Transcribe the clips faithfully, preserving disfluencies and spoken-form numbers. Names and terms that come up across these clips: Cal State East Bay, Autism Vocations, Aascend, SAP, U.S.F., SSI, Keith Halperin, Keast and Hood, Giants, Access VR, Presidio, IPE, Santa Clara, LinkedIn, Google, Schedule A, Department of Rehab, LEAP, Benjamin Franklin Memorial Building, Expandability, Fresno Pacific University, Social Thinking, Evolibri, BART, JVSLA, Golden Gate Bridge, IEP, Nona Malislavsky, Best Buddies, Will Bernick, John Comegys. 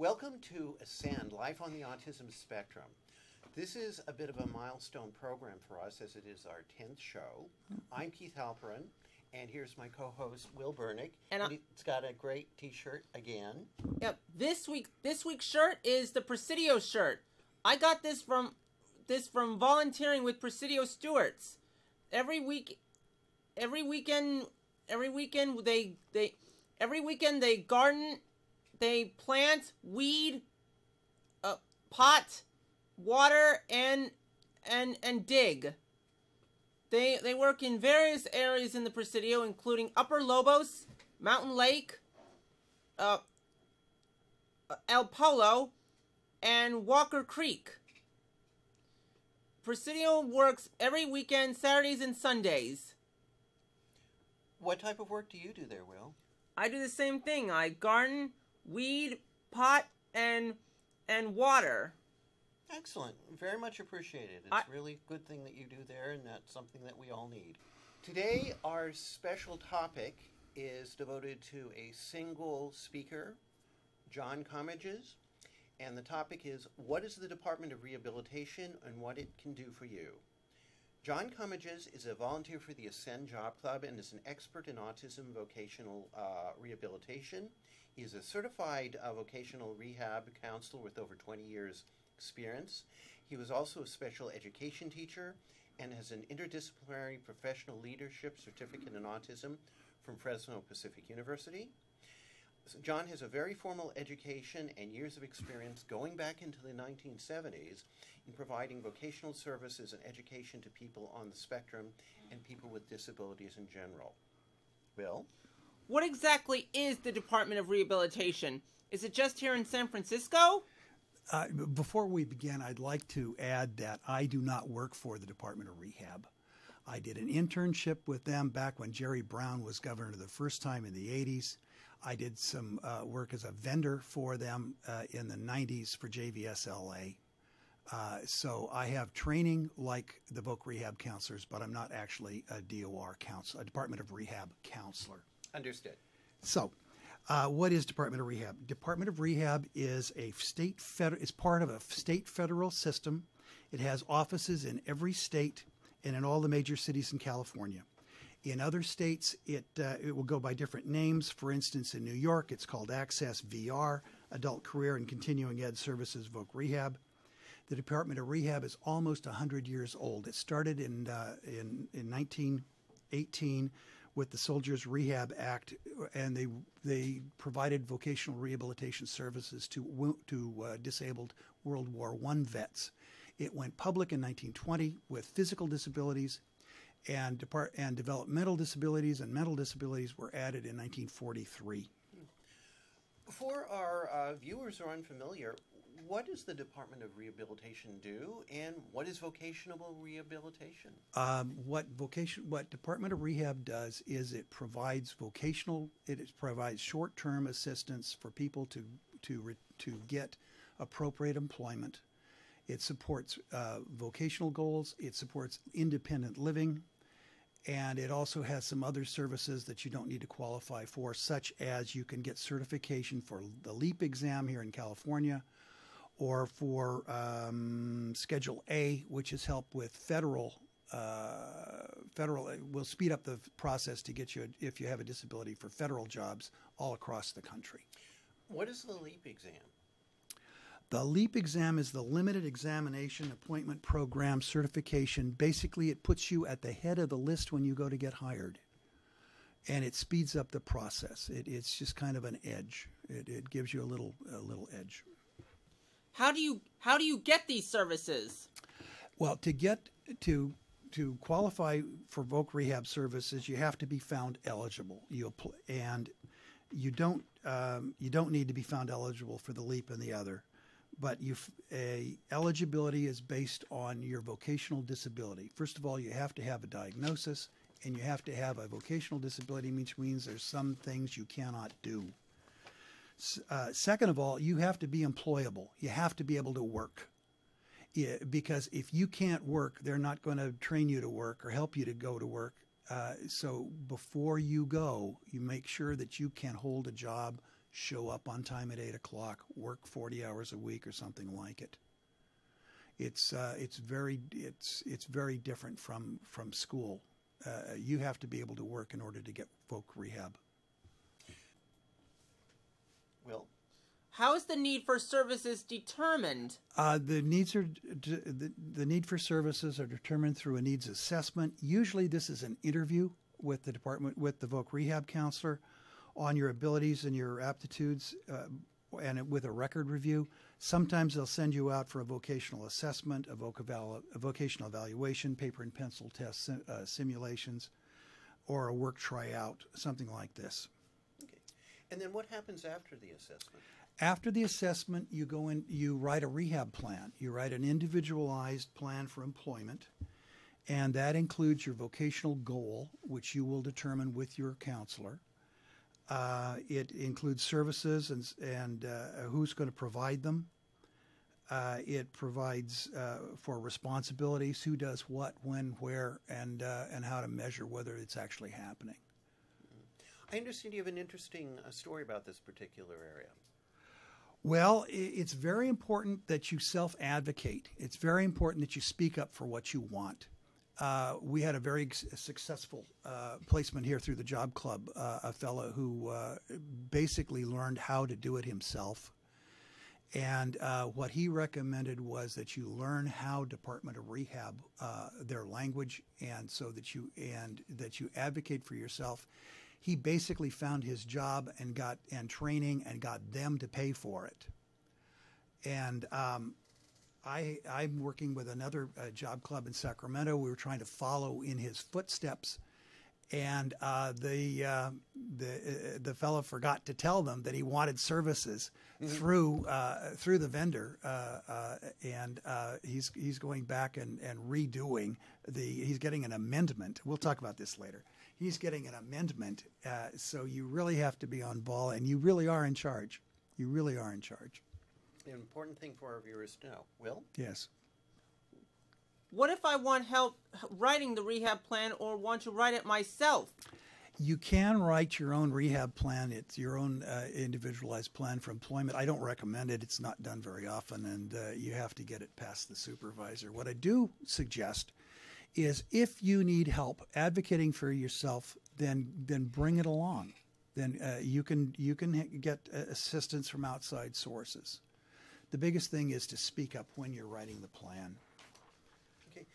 Welcome to Aascend, Life on the Autism Spectrum. This is a bit of a milestone program for us, as it is our tenth show. I'm Keith Halperin, and here's my co-host, Will Bernick. And, and it's got a great t-shirt again. Yep. This week, this week's shirt is the Presidio shirt. I got this from this from volunteering with Presidio Stewarts. Every week, every weekend, every weekend they they every weekend they garden. They plant, weed, uh, pot, water, and and and dig. They they work in various areas in the Presidio, including Upper Lobos, Mountain Lake, uh, El Polo, and Walker Creek. Presidio works every weekend, Saturdays and Sundays. What type of work do you do there, Will? I do the same thing. I garden, weed, pot, and and water. Excellent. Very much appreciated. It's I, really a good thing that you do there, and that's something that we all need. Today, our special topic is devoted to a single speaker, John Comegys, and the topic is, what is the Department of Rehabilitation and what it can do for you? John Comegys is a volunteer for the Aascend Job Club and is an expert in autism vocational uh, rehabilitation. He is a certified uh, vocational rehab counselor with over twenty years experience. He was also a special education teacher and has an interdisciplinary professional leadership certificate in autism from Fresno Pacific University. So John has a very formal education and years of experience going back into the nineteen seventies in providing vocational services and education to people on the spectrum and people with disabilities in general. Will? What exactly is the Department of Rehabilitation? Is it just here in San Francisco? Uh, before we begin, I'd like to add that I do not work for the Department of Rehab. I did an internship with them back when Jerry Brown was governor the first time in the eighties. I did some uh, work as a vendor for them uh, in the nineties for J V S L A. Uh, so I have training like the voc rehab counselors, but I'm not actually a D O R counselor, a Department of Rehab counselor. Understood. So uh, what is Department of Rehab? Department of Rehab is a state federal, is part of a state federal system. It has offices in every state and in all the major cities in California. In other states, it, uh, it will go by different names. For instance, in New York, it's called Access V R, Adult Career and Continuing Ed Services, voc rehab. The Department of Rehab is almost one hundred years old. It started in, uh, in, in nineteen eighteen with the Soldiers Rehab Act, and they, they provided vocational rehabilitation services to, to uh, disabled World War One vets. It went public in nineteen twenty with physical disabilities, and depart and developmental disabilities and mental disabilities were added in nineteen forty-three. For our uh, viewers who are unfamiliar, what does the Department of Rehabilitation do, and what is vocational rehabilitation? Um, what vocation, what Department of Rehab does is it provides vocational, it is, provides short-term assistance for people to to to get appropriate employment. It supports uh, vocational goals, it supports independent living, and it also has some other services that you don't need to qualify for, such as you can get certification for the LEAP exam here in California, or for um, Schedule A, which is help with federal, uh, federal, it will speed up the process to get you, if you have a disability, for federal jobs all across the country. What is the LEAP exam? The LEAP exam is the limited examination appointment program certification. Basically, it puts you at the head of the list when you go to get hired, and it speeds up the process. It, it's just kind of an edge. It, it gives you a little a little edge. How do you how do you get these services? Well, to get to to qualify for voc rehab services, you have to be found eligible. You apply, and you don't um, you don't need to be found eligible for the LEAP and the other. But you, a, eligibility is based on your vocational disability. First of all, you have to have a diagnosis, and you have to have a vocational disability, which means there's some things you cannot do. Uh, second of all, you have to be employable. You have to be able to work. Yeah, because if you can't work, they're not going to train you to work or help you to go to work. Uh, so before you go, you make sure that you can hold a job show up on time at eight o'clock, work forty hours a week or something like it. It's uh, it's very it's it's very different from from school. Uh, you have to be able to work in order to get voc rehab. Will, how is the need for services determined? Uh, the needs are the, the need for services are determined through a needs assessment. Usually, this is an interview with the department with the voc rehab counselor on your abilities and your aptitudes. Uh, and with a record review. Sometimes they'll send you out for a vocational assessment, a, voc eval a vocational evaluation, paper and pencil tests, sim uh, simulations, or a work tryout, something like this. Okay. And then what happens after the assessment? After the assessment, you go in, you write a rehab plan. You write an individualized plan for employment, and that includes your vocational goal, which you will determine with your counselor. Uh, it includes services and, and uh, who's going to provide them. Uh, it provides uh, for responsibilities, who does what, when, where, and, uh, and how to measure whether it's actually happening. I understand you have an interesting uh, story about this particular area. Well, it's very important that you self-advocate. It's very important that you speak up for what you want. Uh, we had a very successful uh, placement here through the job club, uh, a fellow who uh, basically learned how to do it himself. And uh, what he recommended was that you learn how Department of Rehab, uh, their language, and so that you and that you advocate for yourself. He basically found his job and got and training and got them to pay for it. And um, I, I'm working with another uh, job club in Sacramento. We were trying to follow in his footsteps, and uh, the uh, the uh, the fellow forgot to tell them that he wanted services mm-hmm. through uh, through the vendor, uh, uh, and uh, he's he's going back and and redoing the. He's getting an amendment. We'll talk about this later. He's getting an amendment, uh, so you really have to be on ball, and you really are in charge. You really are in charge. An important thing for our viewers to know. Will? Yes. What if I want help writing the rehab plan or want to write it myself? You can write your own rehab plan. It's your own uh, individualized plan for employment. I don't recommend it. It's not done very often, and uh, you have to get it past the supervisor. What I do suggest is if you need help advocating for yourself, then then bring it along. Then uh, you can you can get assistance from outside sources. The biggest thing is to speak up when you're writing the plan. Okay.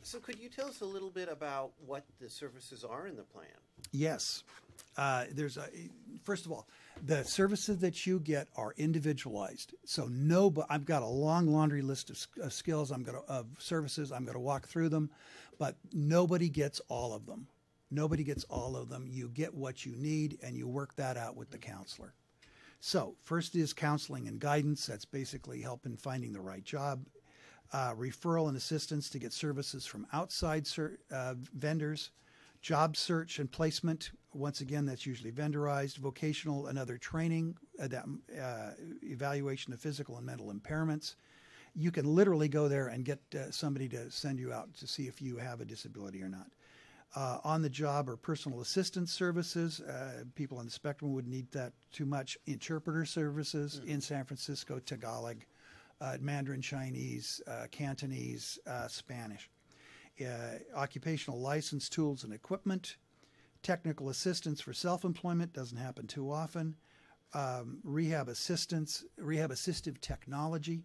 So could you tell us a little bit about what the services are in the plan? Yes. Uh, there's a, first of all, the services that you get are individualized. So no, but I've got a long laundry list of, of skills, I'm gonna, of services, I'm going to walk through them, but nobody gets all of them. Nobody gets all of them. You get what you need, and you work that out with the counselor. So first is counseling and guidance. That's basically help in finding the right job, uh, referral and assistance to get services from outside ser uh, vendors, job search and placement. Once again, that's usually vendorized, vocational and other training, uh, that, uh, evaluation of physical and mental impairments. You can literally go there and get uh, somebody to send you out to see if you have a disability or not. Uh, on the job or personal assistance services, uh, people on the spectrum would need that too much. Interpreter services mm. in San Francisco, Tagalog, uh, Mandarin Chinese, uh, Cantonese, uh, Spanish. Uh, occupational license, tools and equipment. Technical assistance for self-employment, doesn't happen too often. Um, rehab assistance, rehab assistive technology,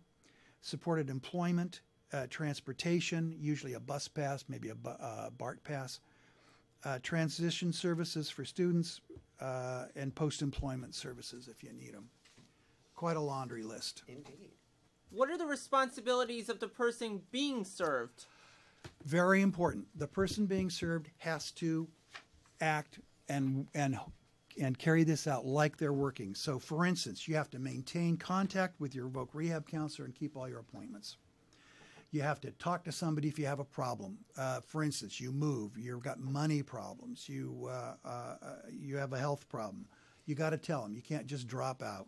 supported employment, uh, transportation, usually a bus pass, maybe a uh, BART pass. Uh, transition services for students, uh, and post-employment services if you need them. Quite a laundry list. Indeed. What are the responsibilities of the person being served? Very important. The person being served has to act and, and, and carry this out like they're working. So, for instance, you have to maintain contact with your voc rehab counselor and keep all your appointments. You have to talk to somebody if you have a problem. Uh, for instance, you move, you've got money problems, you uh, uh, you have a health problem. You got to tell them. You can't just drop out.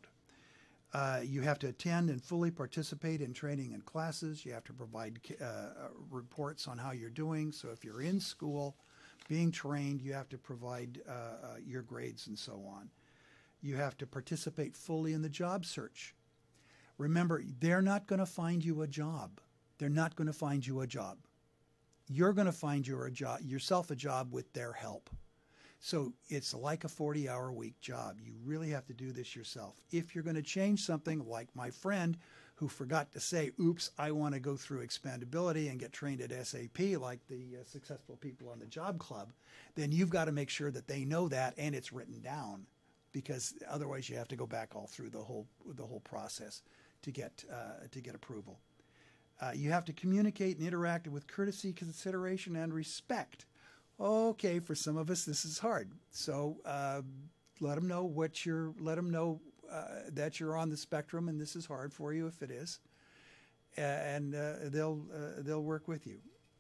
Uh, you have to attend and fully participate in training and classes. You have to provide uh, reports on how you're doing. So if you're in school, being trained, you have to provide uh, uh, your grades and so on. You have to participate fully in the job search. Remember, they're not going to find you a job. They're not going to find you a job. You're going to find your job, yourself a job with their help. So it's like a forty-hour-a-week job. You really have to do this yourself. If you're going to change something, like my friend who forgot to say, oops, I want to go through Expandability and get trained at S A P like the uh, successful people on the job club, then you've got to make sure that they know that and it's written down, because otherwise you have to go back all through the whole the whole process to get, uh, to get approval. Uh, you have to communicate and interact with courtesy, consideration, and respect. Okay, for some of us this is hard. So uh, let them know what you're. Let them know uh, that you're on the spectrum, and this is hard for you if it is, and uh, they'll uh, they'll work with you.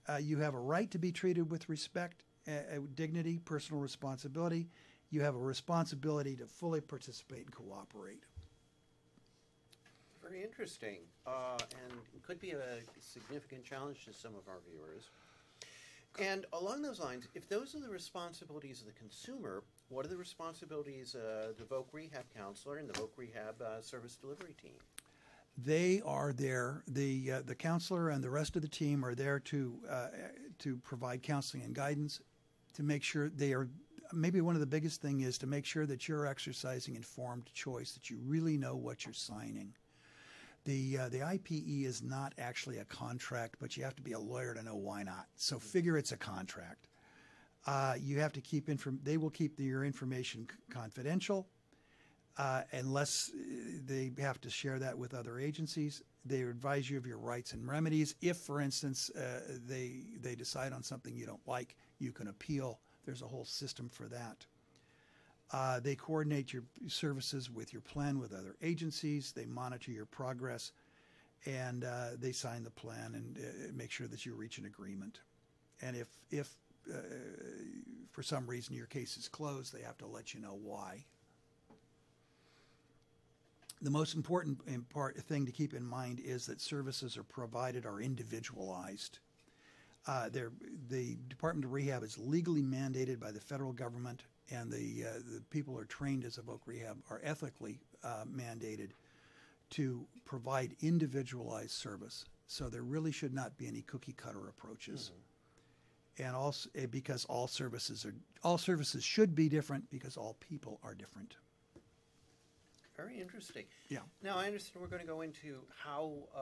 Uh, you have a right to be treated with respect, uh, dignity, personal responsibility. You have a responsibility to fully participate and cooperate. Very interesting, uh, and could be a significant challenge to some of our viewers. And along those lines, if those are the responsibilities of the consumer, what are the responsibilities uh, of the Voc Rehab Counselor and the Voc Rehab uh, Service Delivery Team? They are there. The uh, the counselor and the rest of the team are there to uh, to provide counseling and guidance, to make sure they are. Maybe one of the biggest things is to make sure that you're exercising informed choice, that you really know what you're signing. The, uh, the I P E is not actually a contract, but you have to be a lawyer to know why not. So figure it's a contract. Uh, you have to keep – they will keep the, your information confidential uh, unless they have to share that with other agencies. They advise you of your rights and remedies. If, for instance, uh, they, they decide on something you don't like, you can appeal. There's a whole system for that. Uh, they coordinate your services with your plan with other agencies. They monitor your progress, and uh, they sign the plan and uh, make sure that you reach an agreement. And if, if uh, for some reason your case is closed, they have to let you know why. The most important part, thing to keep in mind is that services are provided are individualized. Uh, the Department of Rehab is legally mandated by the federal government, and the, uh, the people who are trained as a Voc Rehab are ethically uh, mandated to provide individualized service. So there really should not be any cookie-cutter approaches. Mm-hmm. And also, uh, because all services, are, all services should be different because all people are different. Very interesting. Yeah. Now, I understand we're going to go into how uh,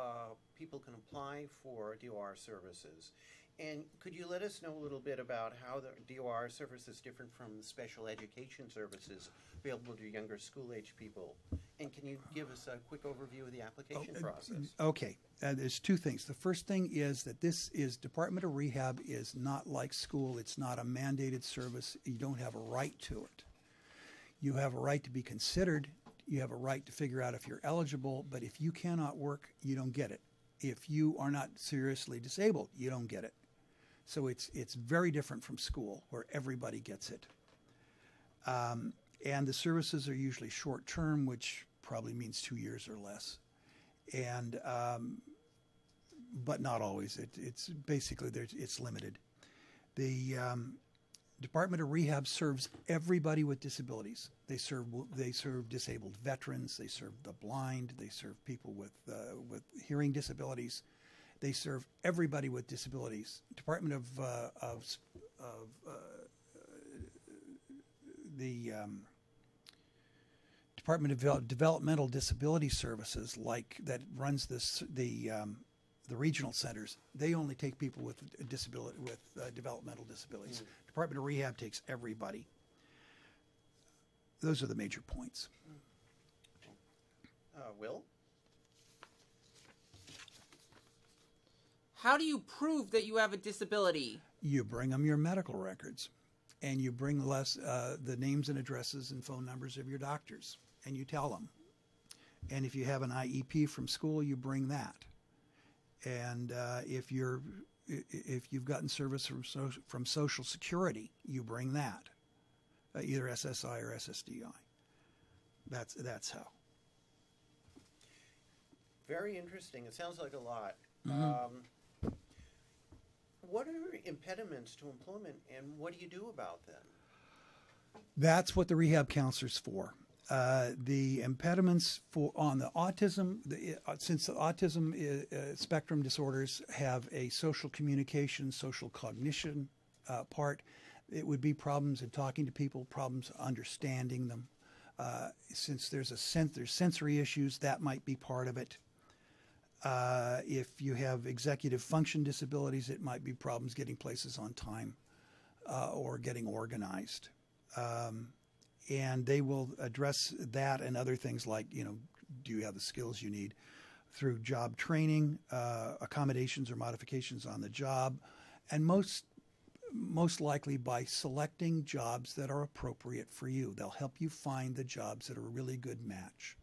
people can apply for D O R services. And could you let us know a little bit about how the D O R service is different from special education services available to younger school-age people? And can you give us a quick overview of the application oh, process? Okay. Uh, there's two things. The first thing is that this is Department of Rehab is not like school. It's not a mandated service. You don't have a right to it. You have a right to be considered. You have a right to figure out if you're eligible. But if you cannot work, you don't get it. If you are not seriously disabled, you don't get it. So it's it's very different from school, where everybody gets it. Um, and the services are usually short-term, which probably means two years or less. And um, but not always. It, it's basically there's it's limited. The um, Department of Rehab serves everybody with disabilities. They serve they serve disabled veterans. They serve the blind. They serve people with uh, with hearing disabilities. They serve everybody with disabilities. Department of uh, of, of uh, the um, Department of Developmental Disability Services, like that runs this the um, the regional centers. They only take people with disability with uh, developmental disabilities. Mm-hmm. Department of Rehab takes everybody. Those are the major points. Uh, Will? How do you prove that you have a disability? You bring them your medical records, and you bring less, uh, the names and addresses and phone numbers of your doctors, and you tell them. And if you have an I E P from school, you bring that. And uh, if you're, if you've gotten service from so, from Social Security, you bring that, uh, either S S I or S S D I. That's that's how. Very interesting. It sounds like a lot. Mm-hmm. Um, What are impediments to employment, and what do you do about them? That's what the rehab counselor's for. uh, the impediments for on the autism, the, uh, since the autism is, uh, spectrum disorders have a social communication, social cognition uh, part, it would be problems in talking to people, problems understanding them. Uh, since there's a sense, there's sensory issues, that might be part of it. Uh, if you have executive function disabilities, it might be problems getting places on time uh, or getting organized. Um, and they will address that and other things like, you know, do you have the skills you need through job training, uh, accommodations or modifications on the job, and most most likely by selecting jobs that are appropriate for you. They'll help you find the jobs that are a really good match.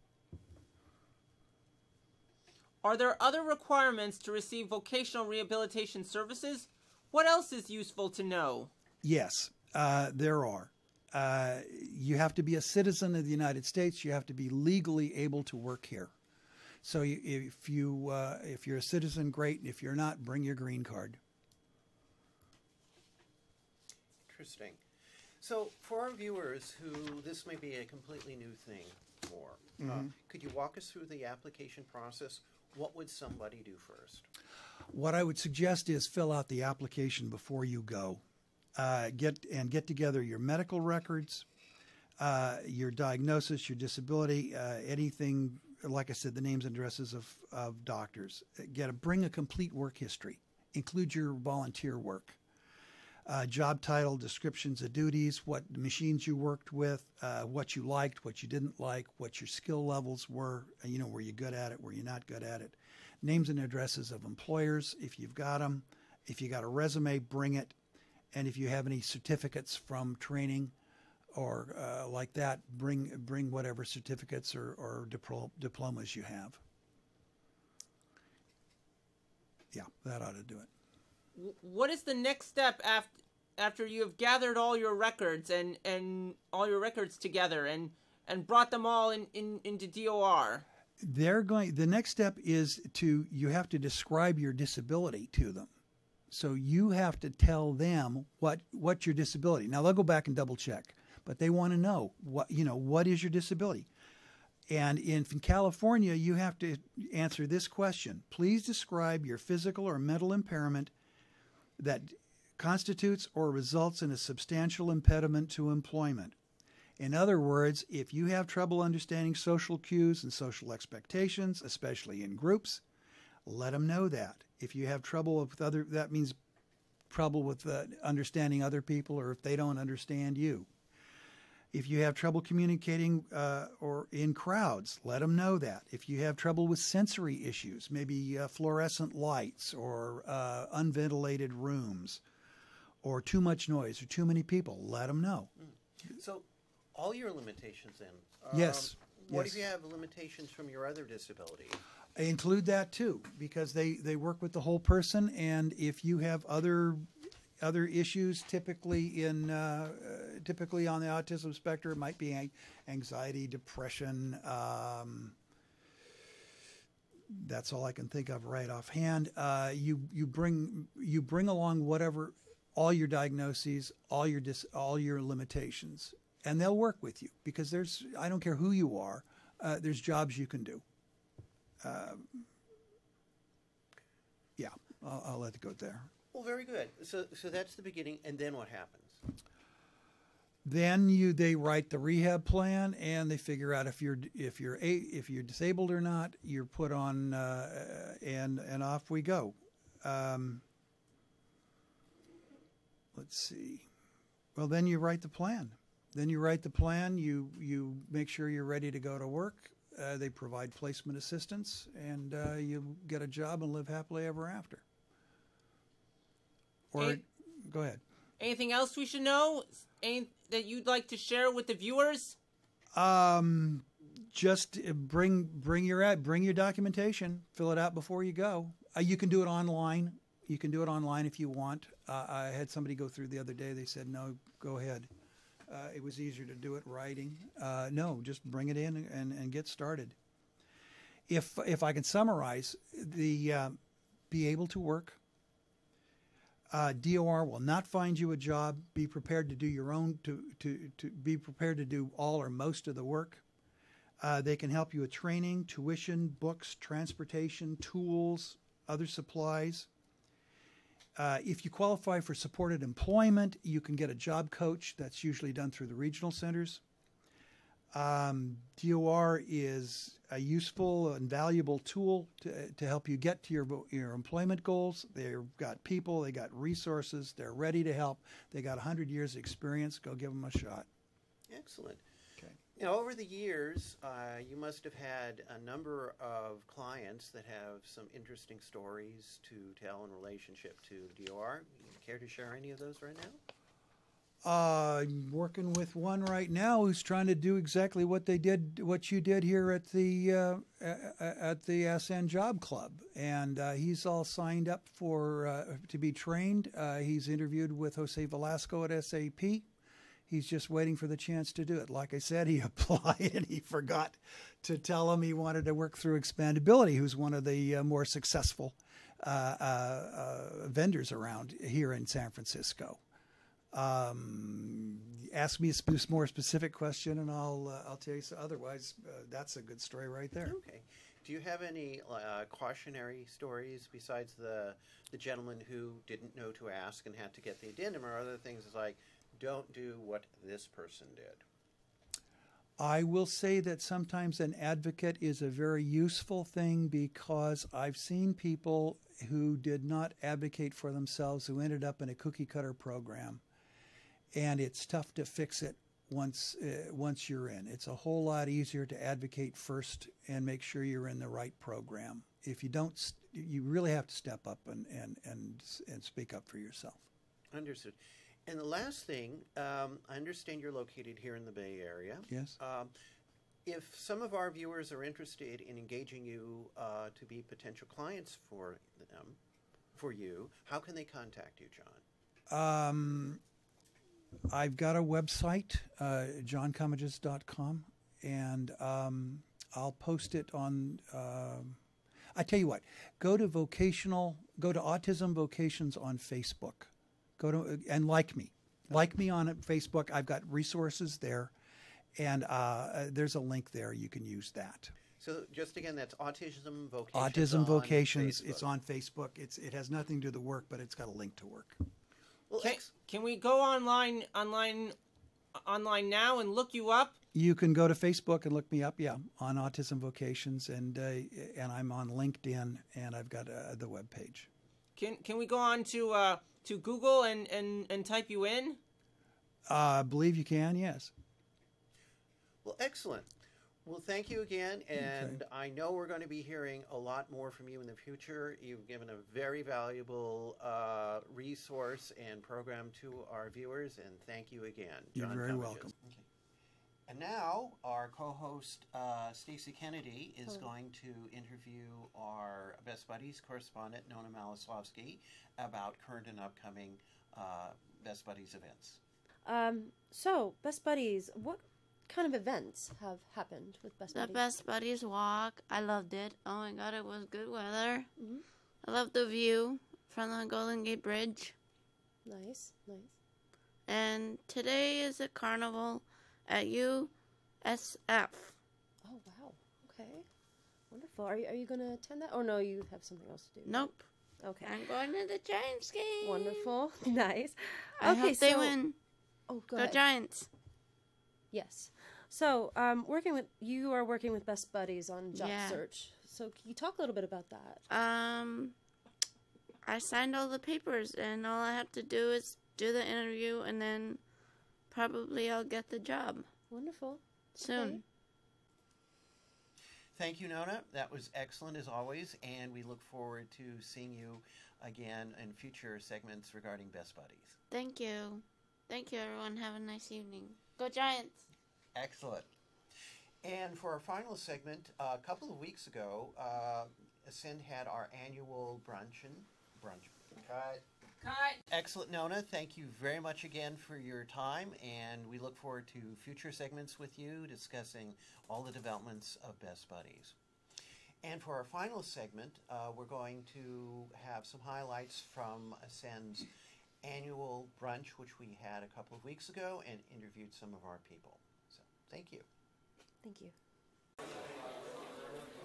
Are there other requirements to receive vocational rehabilitation services? What else is useful to know? Yes, uh, there are. Uh, you have to be a citizen of the United States. You have to be legally able to work here. So you, if, you, uh, if you're a citizen, great. And if you're not, bring your green card. Interesting. So for our viewers who this may be a completely new thing for, mm-hmm. uh, could you walk us through the application process? What would somebody do first? What I would suggest is fill out the application before you go. Uh, get and get together your medical records, uh, your diagnosis, your disability, uh, anything, like I said, the names and addresses of, of doctors. Get a, bring a complete work history. Include your volunteer work. Uh, job title, descriptions of duties, what machines you worked with, uh, what you liked, what you didn't like, what your skill levels were, you know, were you good at it, were you not good at it. Names and addresses of employers, if you've got them. If you got a resume, bring it. And if you have any certificates from training or uh, like that, bring, bring whatever certificates or, or dipl- diplomas you have. Yeah, that ought to do it. What is the next step after after you have gathered all your records and and all your records together and and brought them all in, in into D O R? They're going. The next step is to you have to describe your disability to them. So you have to tell them what what your disability. Now they'll go back and double check, but they want to know what you know. What is your disability? And in California, you have to answer this question. Please describe your physical or mental impairment that constitutes or results in a substantial impediment to employment. In other words, if you have trouble understanding social cues and social expectations, especially in groups, let them know that. If you have trouble with other, that means trouble with uh, understanding other people or if they don't understand you. If you have trouble communicating uh, or in crowds, let them know that. If you have trouble with sensory issues, maybe uh, fluorescent lights or uh, unventilated rooms or too much noise or too many people, let them know. Mm. So all your limitations then. Um, yes. What yes. if you have limitations from your other disability? I include that too because they, they work with the whole person, and if you have other Other issues, typically in uh, uh, typically on the autism spectrum, might be anxiety, depression. Um, that's all I can think of right offhand. Uh, you you bring you bring along whatever, all your diagnoses, all your dis, all your limitations, and they'll work with you because there's I don't care who you are, uh, there's jobs you can do. Uh, yeah, I'll, I'll let it go there. Well, very good. So, so that's the beginning, and then what happens? Then you they write the rehab plan, and they figure out if you're if you're a, if you're disabled or not. You're put on, uh, and and off we go. Um, let's see. Well, then you write the plan. Then you write the plan. You you make sure you're ready to go to work. Uh, they provide placement assistance, and uh, you get a job and live happily ever after. Or, Any, go ahead. Anything else we should know? Any, that you'd like to share with the viewers? Um, just bring bring your bring your documentation. Fill it out before you go. Uh, you can do it online. You can do it online if you want. Uh, I had somebody go through the other day. They said no. Go ahead. Uh, it was easier to do it writing. Uh, no, just bring it in and, and get started. If if I can summarize, the uh, be able to work. Uh, D O R will not find you a job. Be prepared to do your own. To, to to be prepared to do all or most of the work. Uh, they can help you with training, tuition, books, transportation, tools, other supplies. Uh, if you qualify for supported employment, you can get a job coach. That's usually done through the regional centers. Um, D O R is a useful and valuable tool to, to help you get to your, your employment goals. They've got people, they got resources, they're ready to help. They got one hundred years of experience. Go give them a shot. Excellent. Okay. You know, over the years, uh, you must have had a number of clients that have some interesting stories to tell in relationship to D O R. You care to share any of those right now? Uh, working with one right now who's trying to do exactly what they did, what you did here at the uh, at the Aascend Job Club, and uh, he's all signed up for uh, to be trained. Uh, he's interviewed with Jose Velasco at S A P. He's just waiting for the chance to do it. Like I said, he applied and he forgot to tell him he wanted to work through Expandability, who's one of the uh, more successful uh, uh, uh, vendors around here in San Francisco. Um, ask me a more specific question, and I'll uh, I'll tell you. So otherwise, uh, that's a good story right there. Okay. Do you have any uh, cautionary stories besides the the gentleman who didn't know to ask and had to get the addendum, or other things like don't do what this person did? I will say that sometimes an advocate is a very useful thing, because I've seen people who did not advocate for themselves who ended up in a cookie cutter program. And it's tough to fix it once uh, once you're in. It's a whole lot easier to advocate first and make sure you're in the right program. If you don't, st you really have to step up and and and and speak up for yourself. Understood. And the last thing, um, I understand you're located here in the Bay Area. Yes. Um, if some of our viewers are interested in engaging you uh, to be potential clients for them, for you, how can they contact you, John? Um. I've got a website, uh, John Comegys dot com, and um, I'll post it on. Uh, I tell you what, go to vocational, go to Autism Vocations on Facebook, go to and like me, like me on Facebook. I've got resources there, and uh, there's a link there. You can use that. So just again, that's Autism Vocations. Autism Vocations. It's on Facebook. It's it has nothing to do with the work, but it's got a link to work. Well, can, can we go online, online, online now and look you up? You can go to Facebook and look me up. Yeah, on Autism Vocations, and uh, and I'm on LinkedIn, and I've got uh, the web page. Can can we go on to uh, to Google and, and and type you in? I uh, believe you can. Yes. Well, excellent. Well, thank you again, and okay. I know we're going to be hearing a lot more from you in the future. You've given a very valuable uh, resource and program to our viewers, and thank you again, John. You're very Comegys. Welcome. Okay. And now our co-host, uh, Stacey Kennedy, is Hello. Going to interview our Best Buddies correspondent, Nona Malislavsky, about current and upcoming uh, Best Buddies events. Um, so, Best Buddies, what kind of events have happened with Best Buddies? The Best Buddies walk. I loved it. Oh my god, it was good weather. Mm-hmm. I loved the view from the Golden Gate Bridge. Nice, nice. And today is a carnival at U S F. Oh wow. Okay. Wonderful. Are you are you gonna attend that? Oh no, you have something else to do. Nope. Okay. I'm going to the Giants game. Wonderful. Nice. I okay, hope so they win. Oh go, go ahead. Giants. Yes. So, um, working with you are working with Best Buddies on job yeah. search. So, can you talk a little bit about that? Um, I signed all the papers, and all I have to do is do the interview, and then probably I'll get the job. Wonderful. Soon. Okay. Thank you, Nona. That was excellent as always, and we look forward to seeing you again in future segments regarding Best Buddies. Thank you. Thank you, everyone. Have a nice evening. Go Giants! Excellent. And for our final segment, uh, a couple of weeks ago, uh, Aascend had our annual bruncheon. Brunch. Cut. Cut. Excellent, Nona. Thank you very much again for your time, and we look forward to future segments with you discussing all the developments of Best Buddies. And for our final segment, uh, we're going to have some highlights from Aascend's annual brunch, which we had a couple of weeks ago, and interviewed some of our people. So thank you. Thank you.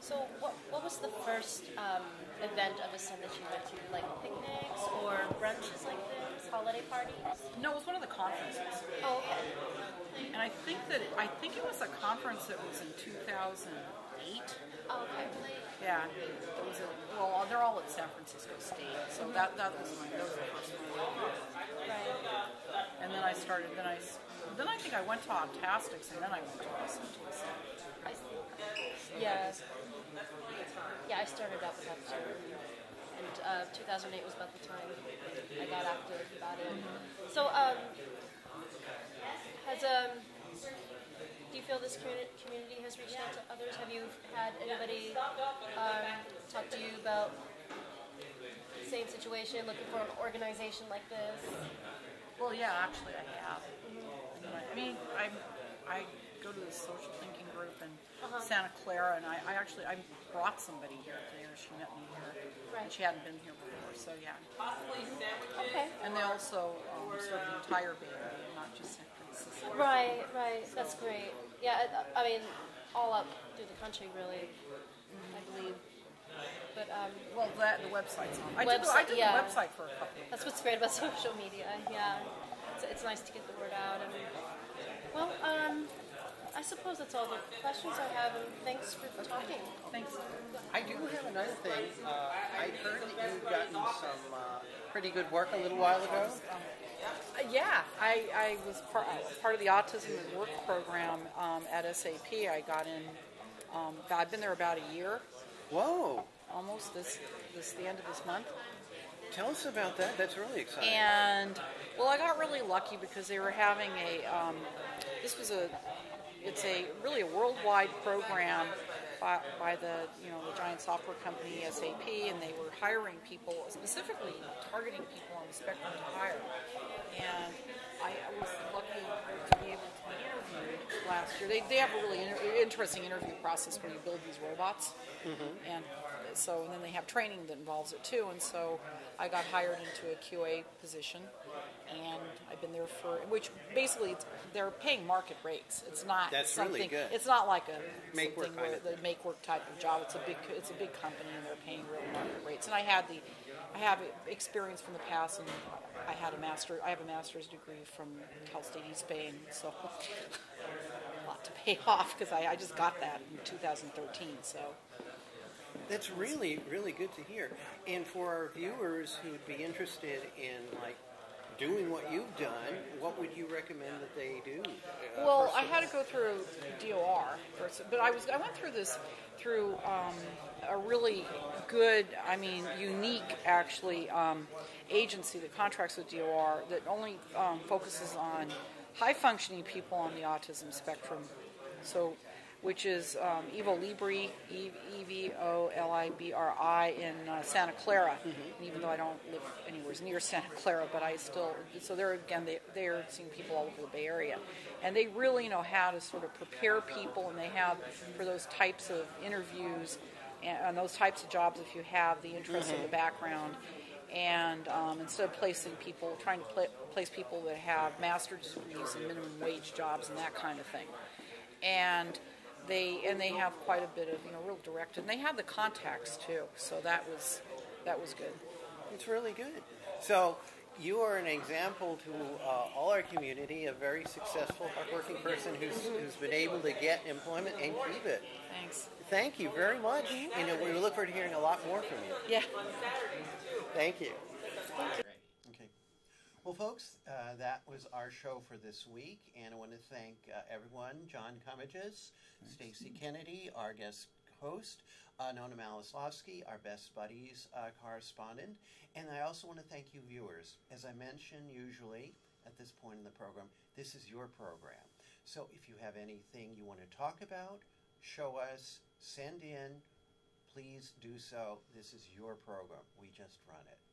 So what what was the first um, event of Aascend that you went to? Like picnics or brunches like this, holiday parties? No, it was one of the conferences. Oh, okay. And I think that it, I think it was a conference that was in two thousand eight. Oh, okay. Yeah. It was a, well, they're all at San Francisco State, so mm-hmm. that that was my that was the first one. Right. And then I started. Then I then I think I went to Optastics, and then I went to Aascend. I yeah. Yeah, I started out with that too. And uh, two thousand eight was about the time I got active about it. Mm-hmm. So, um, has um, do you feel this community has reached out to others? Have you had anybody um, talk to you about the same situation, looking for an organization like this? Well, yeah, actually, I have. Mm-hmm. I mean, I'm, I go to the Social Thinking group in uh-huh. Santa Clara, and I, I actually I brought somebody here today, or she met me here, right. and she hadn't been here before, so yeah. Possibly sandwiches. Okay. And they also um, serve the entire Bay Area, not just San Francisco. Right, right. So. That's great. Yeah, I, I mean, all up through the country, really, mm-hmm. I believe. But um, well, that the website's on. I website, did, the, I did yeah. the website for a couple. That's what's great about social media. Yeah, it's, it's nice to get the word out. And well, um. I suppose that's all the questions I have, and thanks for okay. talking. Thanks. I do have another thing. Uh, I heard that you've gotten some uh, pretty good work a little while ago. Uh, yeah, I, I was part, part of the Autism at Work program um, at S A P. I got in, um, I've been there about a year. Whoa. Almost this, this the end of this month. Tell us about that. That's really exciting. And, well, I got really lucky because they were having a, um, this was a, It's a really a worldwide program by, by the you know the giant software company S A P, and they were hiring people specifically targeting people on the spectrum to hire. And I, I was lucky to be able to be interviewed last year. They they have a really inter interesting interview process where you build these robots, mm-hmm. and so and then they have training that involves it too. And so I got hired into a Q A position. And I've been there for, which basically it's, they're paying market rates. It's not That's something. Really good. It's not like a make work where the make work type of job. It's a big. It's a big company, and they're paying real market rates. And I had the, I have experience from the past, and I had a master. I have a master's degree from Cal State East Bay, and so a lot to pay off because I, I just got that in two thousand thirteen. So. That's really really good to hear. And for our viewers who would be interested in like. Doing what you've done, what would you recommend that they do? Uh, well, I had to go through D O R first, but I was I went through this through um, a really good, I mean, unique actually um, agency that contracts with D O R that only um, focuses on high functioning people on the autism spectrum. So, which is um, Evolibri, E V O L I B R I in uh, Santa Clara. Mm-hmm. And even though I don't live anywhere near Santa Clara, but I still so they're again they they're seeing people all over the Bay Area, and they really know how to sort of prepare people, and they have for those types of interviews and, and those types of jobs if you have the interest mm-hmm. in the background. And um, instead of placing people, trying to pl place people that have master's degrees and minimum wage jobs and that kind of thing, and They and they have quite a bit of you know real direct, and they have the contacts too. So that was that was good. It's really good. So you are an example to uh, all our community, a very successful, hardworking person who's who's been able to get employment and keep it. Thanks. Thank you very much. You know, we look forward to hearing a lot more from you. Yeah. Thank you. Thank you. Well, folks, uh, that was our show for this week, and I want to thank uh, everyone, John Comegys, Stacy Kennedy, our guest host, uh, Nona Malislavsky, our Best Buddies uh, correspondent, and I also want to thank you viewers. As I mention usually at this point in the program, this is your program. So if you have anything you want to talk about, show us, send in, please do so. This is your program. We just run it.